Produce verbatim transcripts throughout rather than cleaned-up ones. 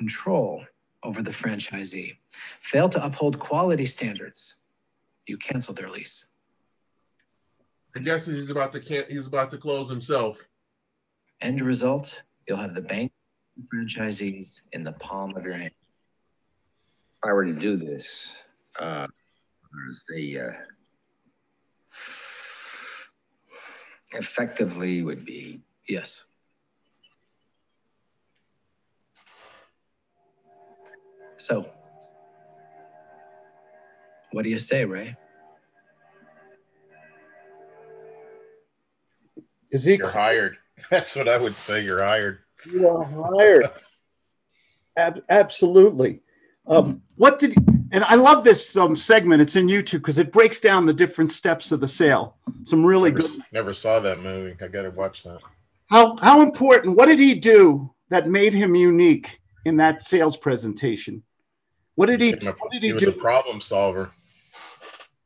control over the franchisee, fail to uphold quality standards, you cancel their lease. I guess he's about to can't, he's about to close himself. End result, you'll have the bank and franchisees in the palm of your hand. If I were to do this, uh, there's the uh, effectively would be yes. So, what do you say, Ray? Is he you're hired? That's what I would say. You're hired. You are hired. Ab absolutely. Um, what did? And I love this um, segment. It's in YouTube because it breaks down the different steps of the sale. Some really never, good. Never saw that movie. I got to watch that. How how important? What did he do that made him unique in that sales presentation? What did he? A, what did he, he was do? A problem solver.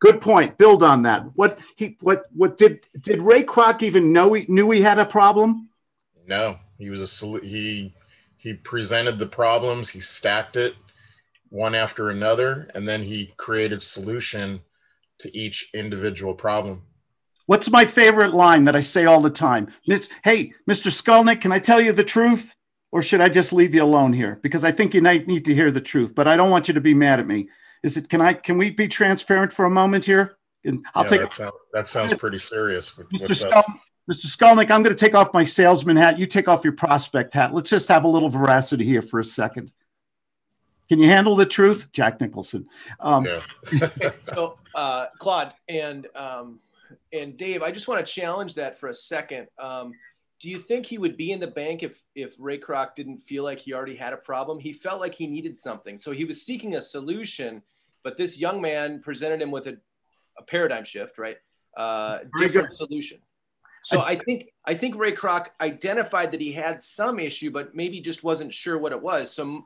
Good point. Build on that. What he? What? What did? Did Ray Kroc even know he knew he had a problem? No, he was a he. He presented the problems. He stacked it one after another, and then he created solution to each individual problem. What's my favorite line that I say all the time? Hey, Mister Skolnick, can I tell you the truth? Or should I just leave you alone here? Because I think you might need to hear the truth, but I don't want you to be mad at me. Is it, can I, can we be transparent for a moment here? And I'll yeah, take that, sound, that sounds pretty serious. With, Mister Skolnick, Mister Skolnick, I'm going to take off my salesman hat. You take off your prospect hat. Let's just have a little veracity here for a second. Can you handle the truth? Jack Nicholson. Um, yeah. So, uh, Claude and, um, and Dave, I just want to challenge that for a second. Um, do you think he would be in the bank if, if Ray Kroc didn't feel like he already had a problem? He felt like he needed something. So he was seeking a solution, but this young man presented him with a, a paradigm shift, right? Uh, different solution. So I think, I think Ray Kroc identified that he had some issue, but maybe just wasn't sure what it was. So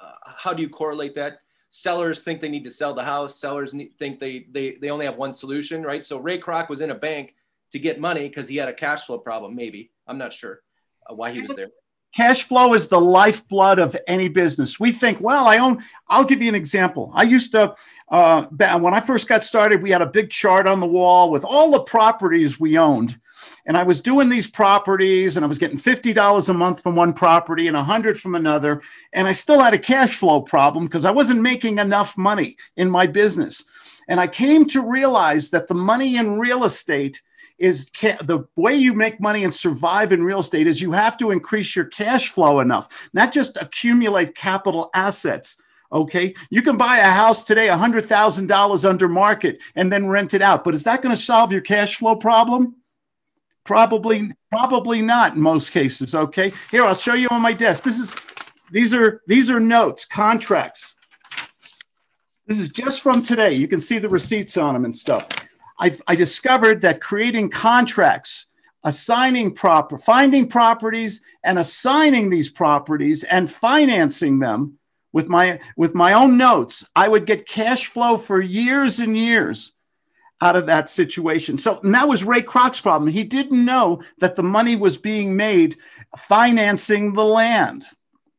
Uh, how do you correlate that? Sellers think they need to sell the house. Sellers need, think they, they, they only have one solution, right? So Ray Kroc was in a bank to get money because he had a cash flow problem, maybe. I'm not sure uh, why he was there. Cash flow is the lifeblood of any business. We think, well, I own, I'll give you an example. I used to, uh, when I first got started, we had a big chart on the wall with all the properties we owned. And I was doing these properties and I was getting fifty dollars a month from one property and one hundred dollars from another. And I still had a cash flow problem because I wasn't making enough money in my business. And I came to realize that the money in real estate is the way you make money and survive in real estate is you have to increase your cash flow enough, not just accumulate capital assets. Okay, you can buy a house today, one hundred thousand dollars under market and then rent it out. But is that going to solve your cash flow problem? Probably, probably not in most cases. Okay, here, I'll show you on my desk. This is, these are, these are notes, contracts. This is just from today. You can see the receipts on them and stuff. I've, I discovered that creating contracts, assigning proper, finding properties and assigning these properties and financing them with my, with my own notes, I would get cash flow for years and years out of that situation. So, and that was Ray Kroc's problem. He didn't know that the money was being made financing the land.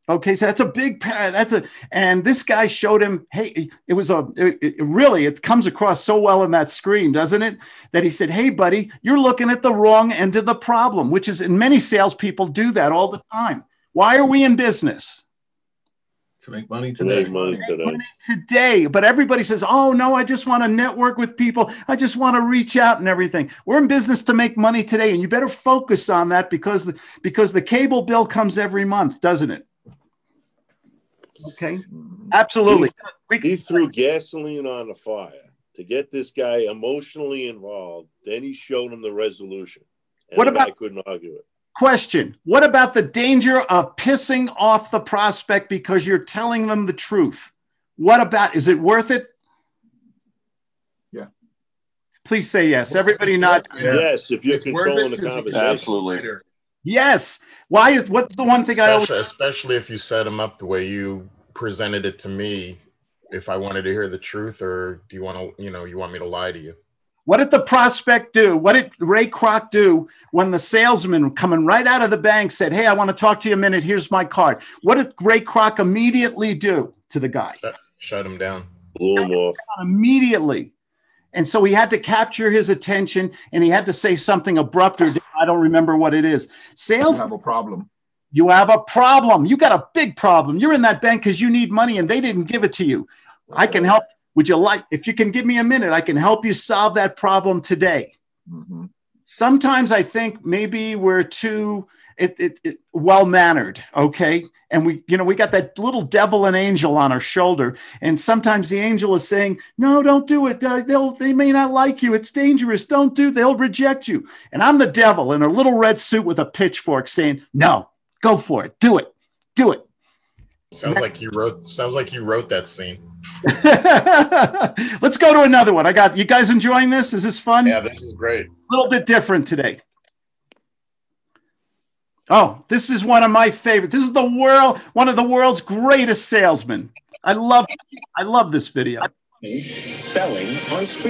Okay, so that's a big, that's a, and this guy showed him, hey, it was a, it, it really, it comes across so well on that screen, doesn't it? That he said, hey, buddy, you're looking at the wrong end of the problem, which is, and many salespeople do that all the time. Why are we in business? To make money today. Make money today. Make money today. But everybody says, oh, no, I just want to network with people. I just want to reach out and everything. We're in business to make money today. And you better focus on that because the, because the cable bill comes every month, doesn't it? Okay. Absolutely. He, he threw gasoline on the fire to get this guy emotionally involved. Then he showed him the resolution. And what about, I couldn't argue it. Question. What about the danger of pissing off the prospect because you're telling them the truth? What about, is it worth it? Yeah. Please say yes. Everybody nod. Yes, yes, if you're it's controlling the conversation. Absolutely. Yes. Why is, what's the one thing especially, I always... Especially if you set them up the way you presented it to me, if I wanted to hear the truth or do you want to, you know, you want me to lie to you? What did the prospect do? What did Ray Kroc do when the salesman coming right out of the bank said, hey, I want to talk to you a minute. Here's my card. What did Ray Kroc immediately do to the guy? Shut, shut him down. Blew him off. Immediately. And so he had to capture his attention, and he had to say something abrupt, or I don't remember what it is. Sales have a problem. You have a problem. You got a big problem. You're in that bank because you need money, and they didn't give it to you. I can help. Would you like, if you can give me a minute, I can help you solve that problem today. Mm-hmm. Sometimes I think maybe we're too it, it, it, well-mannered, okay? And we, you know, we got that little devil and angel on our shoulder. And sometimes the angel is saying, no, don't do it. They'll, they may not like you. It's dangerous. Don't do, they'll reject you. And I'm the devil in a little red suit with a pitchfork saying, no, go for it. Do it. Do it. Sounds like you wrote, sounds like you wrote that scene. Let's go to another one. I got you guys enjoying this. Is this fun? Yeah, this is great. A little bit different today. Oh, this is one of my favorite. This is the world, one of the world's greatest salesmen. I love, I love this video. Selling on street.